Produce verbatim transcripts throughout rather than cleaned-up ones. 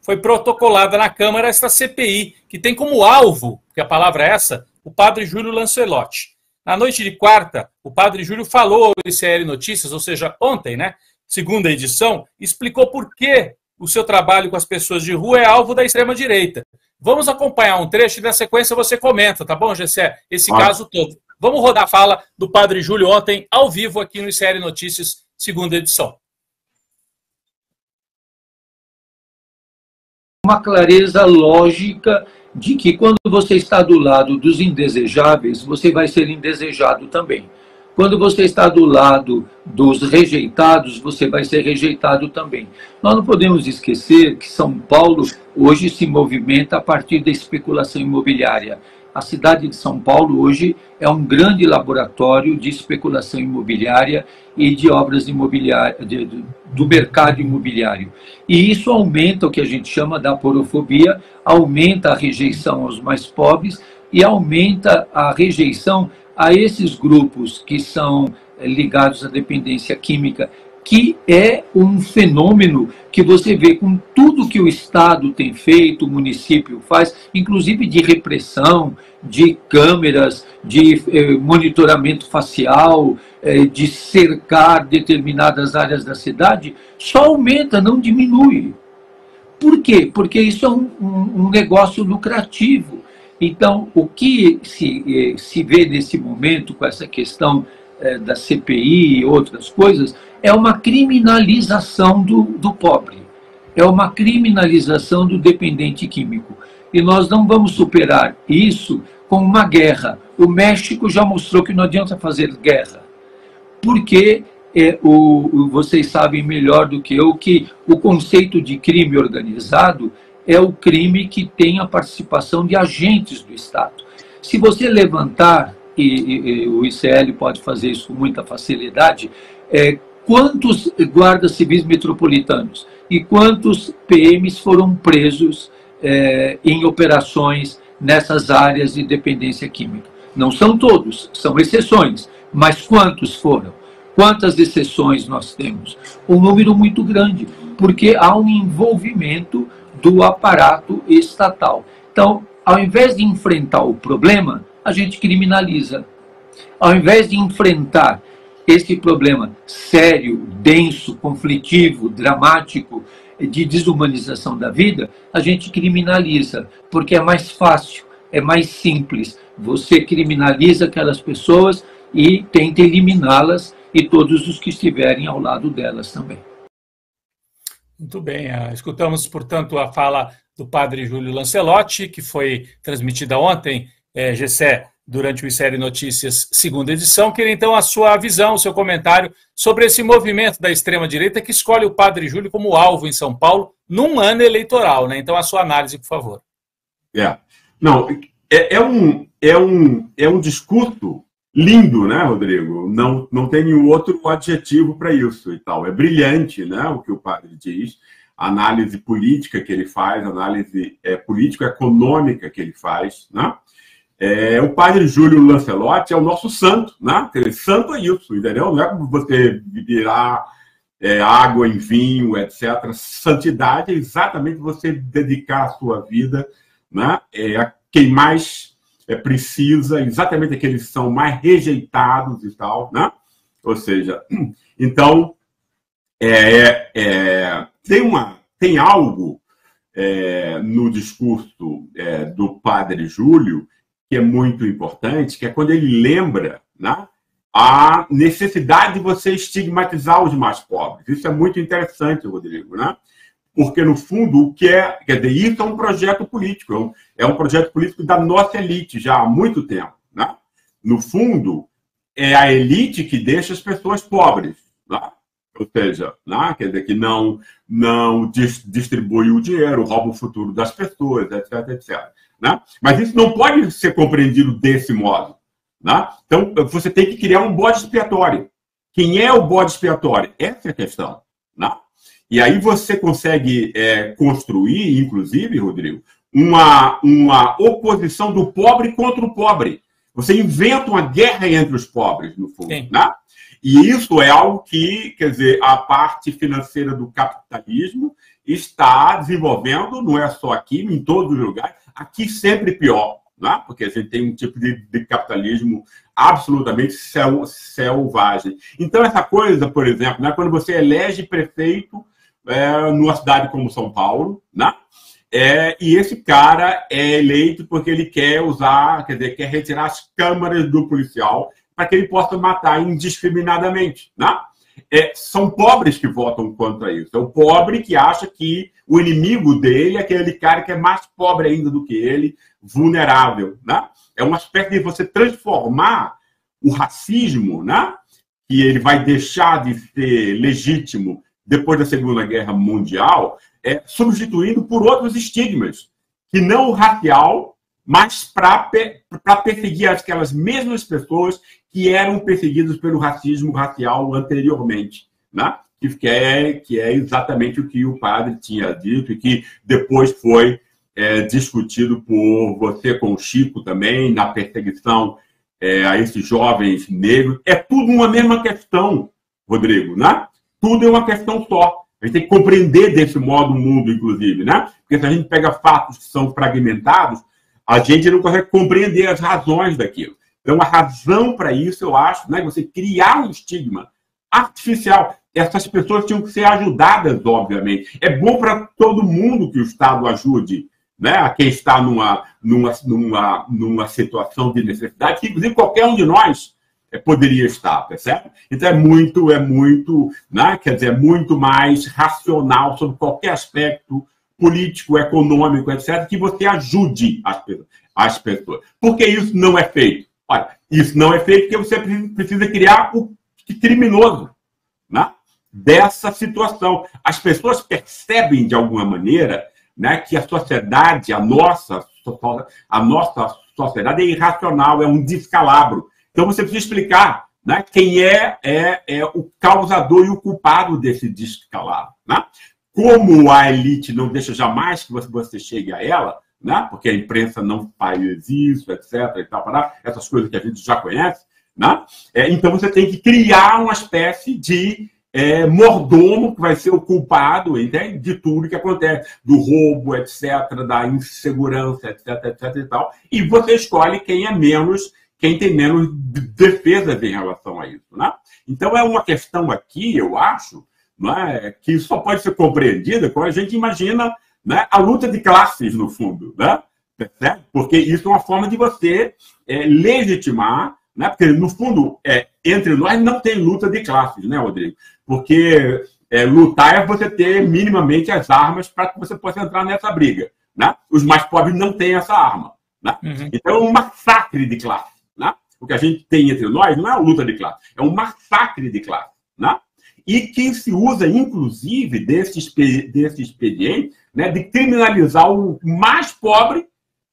foi protocolada na Câmara esta C P I, que tem como alvo, que a palavra é essa, o padre Júlio Lancelotti. Na noite de quarta, o padre Júlio falou ao I C L Notícias, ou seja, ontem, né, segunda edição, explicou por que o seu trabalho com as pessoas de rua é alvo da extrema-direita. Vamos acompanhar um trecho e na sequência você comenta, tá bom, Gessé? Esse ah. caso todo. Vamos rodar a fala do padre Júlio ontem, ao vivo, aqui no I C L Notícias, segunda edição. Uma clareza lógica de que quando você está do lado dos indesejáveis, você vai ser indesejado também. Quando você está do lado dos rejeitados, você vai ser rejeitado também. Nós não podemos esquecer que São Paulo hoje se movimenta a partir da especulação imobiliária. A cidade de São Paulo hoje é um grande laboratório de especulação imobiliária e de obras imobiliárias, do mercado imobiliário. E isso aumenta o que a gente chama da porofobia, aumenta a rejeição aos mais pobres e aumenta a rejeição a esses grupos que são ligados à dependência química, que é um fenômeno que você vê com tudo que o Estado tem feito, o município faz, inclusive de repressão, de câmeras, de eh, monitoramento facial, eh, de cercar determinadas áreas da cidade, só aumenta, não diminui. Por quê? Porque isso é um, um, um negócio lucrativo. Então, o que se, eh, se vê nesse momento com essa questão da C P I e outras coisas, é uma criminalização do, do pobre, é uma criminalização do dependente químico. E nós não vamos superar isso com uma guerra. O México já mostrou que não adianta fazer guerra, porque é, o, vocês sabem melhor do que eu que o conceito de crime organizado é o crime que tem a participação de agentes do Estado. Se você levantar E, e, e o I C L pode fazer isso com muita facilidade, é, quantos guardas civis metropolitanos e quantos P Ms foram presos é, em operações nessas áreas de dependência química? Não são todos, são exceções, mas quantos foram? Quantas exceções nós temos? Um número muito grande, porque há um envolvimento do aparato estatal. Então, ao invés de enfrentar o problema, a gente criminaliza. Ao invés de enfrentar esse problema sério, denso, conflitivo, dramático, de desumanização da vida, a gente criminaliza, porque é mais fácil, é mais simples. Você criminaliza aquelas pessoas e tenta eliminá-las e todos os que estiverem ao lado delas também. Muito bem. Escutamos, portanto, a fala do padre Júlio Lancelotti, que foi transmitida ontem, É, Gessé, durante o I C L Notícias, segunda edição. Queria então a sua visão, o seu comentário sobre esse movimento da extrema-direita que escolhe o padre Júlio como alvo em São Paulo num ano eleitoral, né? Então, a sua análise, por favor. É. Não, é, é, um, é, um, é um discurso lindo, né, Rodrigo? Não, não tem nenhum outro adjetivo para isso e tal. É brilhante, né, o que o padre diz, a análise política que ele faz, a análise é, político-econômica que ele faz, né? É, o padre Júlio Lancelotti é o nosso santo, né? Santo é isso, entendeu? Não é como você virar é, água em vinho, etcétera. Santidade é exatamente você dedicar a sua vida, né? É, a quem mais é, precisa, exatamente aqueles que são mais rejeitados e tal, né? Ou seja, então, é, é, tem, uma, tem algo é, no discurso é, do padre Júlio que é muito importante, que é quando ele lembra, né, a necessidade de você estigmatizar os mais pobres. Isso é muito interessante, Rodrigo, né? Porque, no fundo, o que é... Quer dizer, isso é um projeto político, é um, é um projeto político da nossa elite já há muito tempo, né? No fundo, é a elite que deixa as pessoas pobres, né? Ou seja, né, quer dizer, que não, não distribui o dinheiro, rouba o futuro das pessoas, etcétera, etcétera. Né? Mas isso não pode ser compreendido desse modo, né? Então, você tem que criar um bode expiatório. Quem é o bode expiatório? Essa é a questão, né? E aí você consegue é, construir, inclusive, Rodrigo, uma, uma oposição do pobre contra o pobre. Você inventa uma guerra entre os pobres, no fundo, né? E isso é algo que, quer dizer, a parte financeira do capitalismo está desenvolvendo, não é só aqui, em todos os lugares, aqui sempre pior, né? Porque a gente tem um tipo de, de capitalismo absolutamente sel, selvagem. Então, essa coisa, por exemplo, né, quando você elege prefeito é, numa cidade como São Paulo, né? É, e esse cara é eleito porque ele quer usar, quer dizer, quer retirar as câmaras do policial para que ele possa matar indiscriminadamente, né? É, são pobres que votam contra isso. É o pobre que acha que o inimigo dele é aquele cara que é mais pobre ainda do que ele, vulnerável, né? É uma espécie de você transformar o racismo, né? Que ele vai deixar de ser legítimo depois da Segunda Guerra Mundial, é, substituído por outros estigmas, que não o racial, mas para para perseguir aquelas mesmas pessoas que eram perseguidas pelo racismo racial anteriormente, né? Que, é, que é exatamente o que o padre tinha dito e que depois foi é, discutido por você com o Chico também, na perseguição é, a esses jovens negros. É tudo uma mesma questão, Rodrigo, né? Tudo é uma questão só. A gente tem que compreender desse modo o mundo, inclusive, né? Porque se a gente pega fatos que são fragmentados, a gente não consegue compreender as razões daquilo. Então, a razão para isso, eu acho, né, você criar um estigma artificial. Essas pessoas tinham que ser ajudadas, obviamente. É bom para todo mundo que o Estado ajude, né, a quem está numa, numa, numa, numa situação de necessidade, que, inclusive, qualquer um de nós poderia estar, percebe? Então, é muito, é muito, né, quer dizer, é muito mais racional sobre qualquer aspecto político, econômico, etcétera, que você ajude as, as pessoas. Por que isso não é feito? Olha, isso não é feito porque você precisa criar o criminoso, né, dessa situação. As pessoas percebem, de alguma maneira, né, que a sociedade, a nossa, a nossa sociedade é irracional, é um descalabro. Então, você precisa explicar, né, quem é, é, é o causador e o culpado desse descalabro, né? Como a elite não deixa jamais que você chegue a ela, né? Porque a imprensa não faz isso, etcétera, e tal, essas coisas que a gente já conhece, né? É, então você tem que criar uma espécie de é, mordomo que vai ser o culpado, entende? De tudo que acontece, do roubo, etcétera, da insegurança, etcétera, etcétera, e tal. E você escolhe quem é menos, quem tem menos defesas em relação a isso, né? Então é uma questão aqui, eu acho, né, que só pode ser compreendida quando a gente imagina, né, a luta de classes, no fundo, né? Porque isso é uma forma de você é, legitimar, né? Porque, no fundo, é, entre nós não tem luta de classes, né, Rodrigo? Porque é, lutar é você ter minimamente as armas para que você possa entrar nessa briga, né? Os mais pobres não têm essa arma, né? Uhum. Então é um massacre de classe, né? O que a gente tem entre nós não é uma luta de classe, é um massacre de classe, né? E que se usa, inclusive, desse expediente, né, de criminalizar o mais pobre,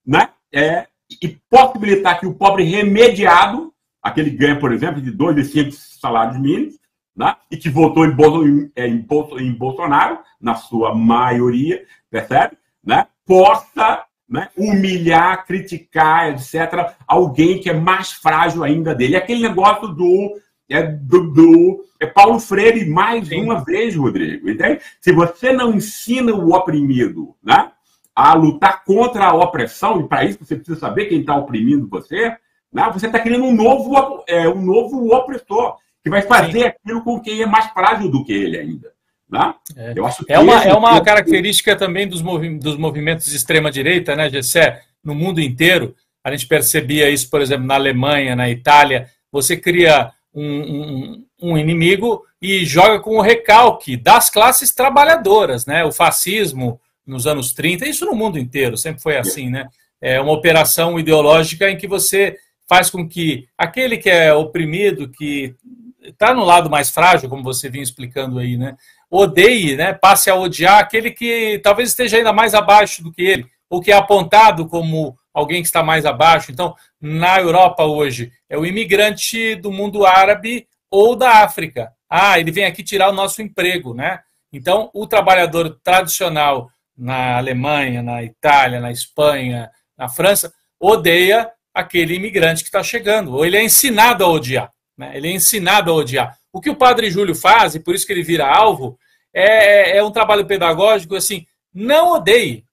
né, é, e possibilitar que o pobre remediado, aquele que ganha, por exemplo, de dois de cinco salários mínimos, né, e que votou em, Bolson, em, Bolson, em Bolsonaro, na sua maioria, percebe? Né, possa, né, humilhar, criticar, etcétera, alguém que é mais frágil ainda dele. É aquele negócio do... É, do, do, é Paulo Freire mais Sim. uma vez, Rodrigo. Entende? Se você não ensina o oprimido, né, a lutar contra a opressão, e para isso você precisa saber quem está oprimindo você, né, você está criando um novo, é, um novo opressor, que vai fazer Sim. aquilo com quem é mais frágil do que ele ainda. Né? É. Eu acho que é uma, é uma que... característica também dos, movi dos movimentos de extrema-direita, né, Gessé? No mundo inteiro. A gente percebia isso, por exemplo, na Alemanha, na Itália. Você cria... Um, um, um inimigo e joga com o recalque das classes trabalhadoras, né? O fascismo nos anos trinta, isso no mundo inteiro, sempre foi assim, né? É uma operação ideológica em que você faz com que aquele que é oprimido, que está no lado mais frágil, como você vinha explicando aí, né? Odeie, né? Passe a odiar aquele que talvez esteja ainda mais abaixo do que ele, ou que é apontado como alguém que está mais abaixo. Então, na Europa hoje, é o imigrante do mundo árabe ou da África. Ah, ele vem aqui tirar o nosso emprego, né? Então, o trabalhador tradicional na Alemanha, na Itália, na Espanha, na França, odeia aquele imigrante que está chegando. Ou ele é ensinado a odiar, né? Ele é ensinado a odiar. O que o Padre Júlio faz, e por isso que ele vira alvo, é, é um trabalho pedagógico, assim, não odeie,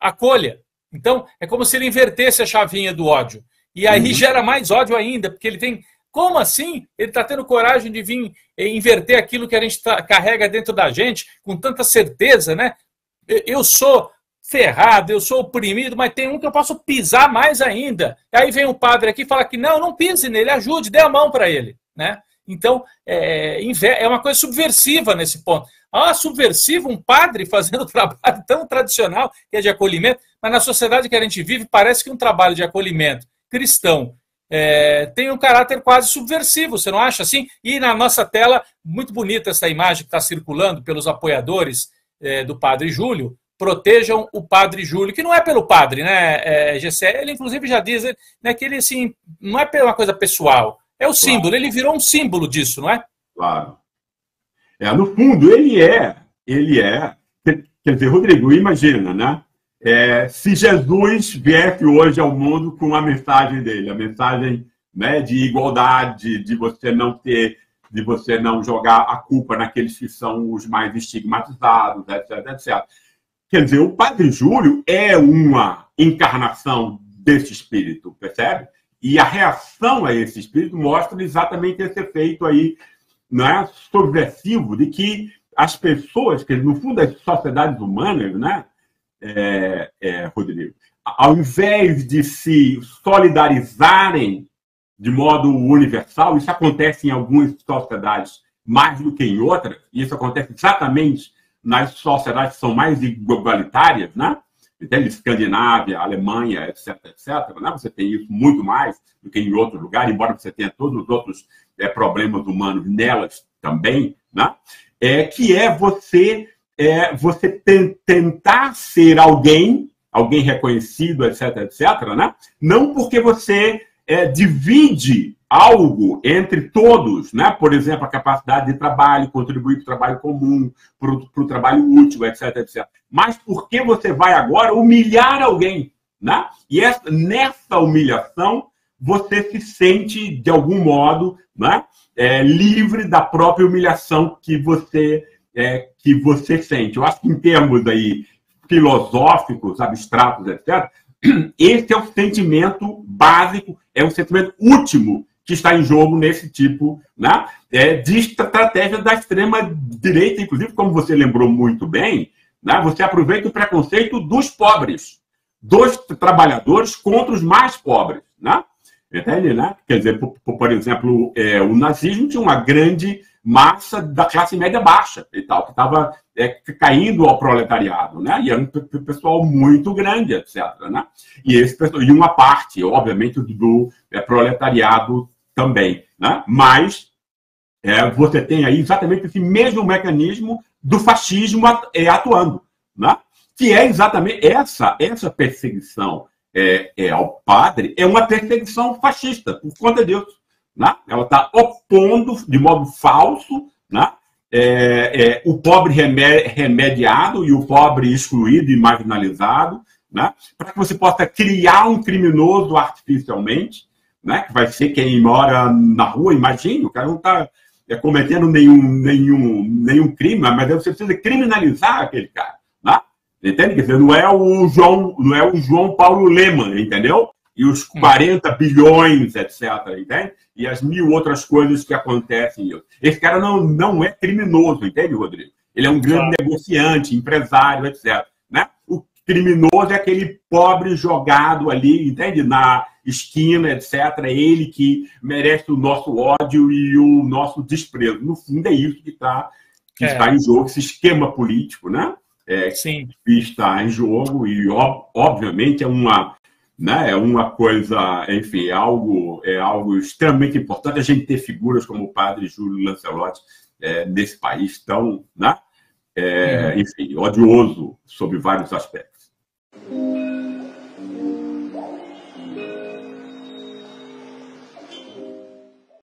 acolha. Então, é como se ele invertesse a chavinha do ódio. E aí uhum. gera mais ódio ainda, porque ele tem... Como assim? Ele está tendo coragem de vir inverter aquilo que a gente tá, carrega dentro da gente com tanta certeza, né? Eu sou ferrado, eu sou oprimido, mas tem um que eu posso pisar mais ainda. Aí vem um padre aqui e fala que não, não pise nele, ajude, dê a mão para ele, né? Então, é, é uma coisa subversiva nesse ponto. Ah, subversivo, um padre fazendo um trabalho tão tradicional, que é de acolhimento, mas na sociedade que a gente vive, parece que um trabalho de acolhimento cristão é, tem um caráter quase subversivo, você não acha assim? E na nossa tela, muito bonita essa imagem que está circulando pelos apoiadores é, do Padre Júlio, protejam o Padre Júlio, que não é pelo padre, né, G C? Ele, inclusive, já diz né, que ele, assim, não é uma coisa pessoal, é o claro. símbolo, ele virou um símbolo disso, não é? Claro. É, no fundo, ele é, ele é, quer dizer, Rodrigo, imagina, né? É, se Jesus viesse hoje ao mundo com a mensagem dele, a mensagem né, de igualdade, de você não ter, de você não jogar a culpa naqueles que são os mais estigmatizados, etc, etcétera. Quer dizer, o Padre Júlio é uma encarnação desse espírito, percebe? E a reação a esse espírito mostra exatamente esse efeito aí, né, subversivo, de que as pessoas, que no fundo as sociedades humanas, né, é, é, Rodrigo, ao invés de se solidarizarem de modo universal, isso acontece em algumas sociedades mais do que em outras, e isso acontece exatamente nas sociedades que são mais igualitárias, né? Entende? Escandinávia, Alemanha, etcétera, etcétera. Né? Você tem isso muito mais do que em outro lugar, embora você tenha todos os outros é, problemas humanos nelas também, né? É, que é você, é, você ten tentar ser alguém, alguém reconhecido, etcétera, etcétera, né? Não porque você é, divide algo entre todos, né? Por exemplo, a capacidade de trabalho, contribuir para o trabalho comum, para o trabalho útil, etcétera, etcétera. Mas por que você vai agora humilhar alguém, né? E essa, nessa humilhação você se sente, de algum modo, né? é, livre da própria humilhação que você, é, que você sente. Eu acho que em termos aí, filosóficos, abstratos, etcétera, esse é o sentimento básico, é o sentimento último que está em jogo nesse tipo né, de estratégia da extrema-direita. Inclusive, como você lembrou muito bem, né, você aproveita o preconceito dos pobres, dos trabalhadores contra os mais pobres. Né? Entende, né? Quer dizer, por, por exemplo, é, o nazismo tinha uma grande massa da classe média baixa e tal, que estava é, caindo ao proletariado, né? E era um pessoal muito grande, etcétera. Né? E, esse, e uma parte, obviamente, do é, proletariado também. Né? Mas é, você tem aí exatamente esse mesmo mecanismo do fascismo atuando, né? Que é exatamente essa, essa perseguição é, é, ao padre, é uma perseguição fascista, por conta disso. Né? Ela está opondo de modo falso né? é, é, o pobre remediado e o pobre excluído e marginalizado, né? Para que você possa criar um criminoso artificialmente, né? Que vai ser quem mora na rua, imagina, o cara não está é, cometendo nenhum, nenhum, nenhum crime, mas você precisa criminalizar aquele cara. Né? Entende? Quer dizer, não é o João, não é o João Paulo Lemann, entendeu? E os quarenta bilhões, etcétera, entende? E as mil outras coisas que acontecem. Esse cara não, não é criminoso, entende, Rodrigo? Ele é um grande claro. negociante, empresário, etcétera. Né? O criminoso é aquele pobre jogado ali, entende? Na esquina, etcétera. É ele que merece o nosso ódio e o nosso desprezo. No fundo, é isso que, tá, que é. está em jogo, esse esquema político, né? É, Sim. Que está em jogo e, obviamente, é uma... Né? É uma coisa, enfim, algo, é algo extremamente importante a gente ter figuras como o Padre Júlio Lancelotti é, nesse país tão, né? é, enfim, odioso sob vários aspectos.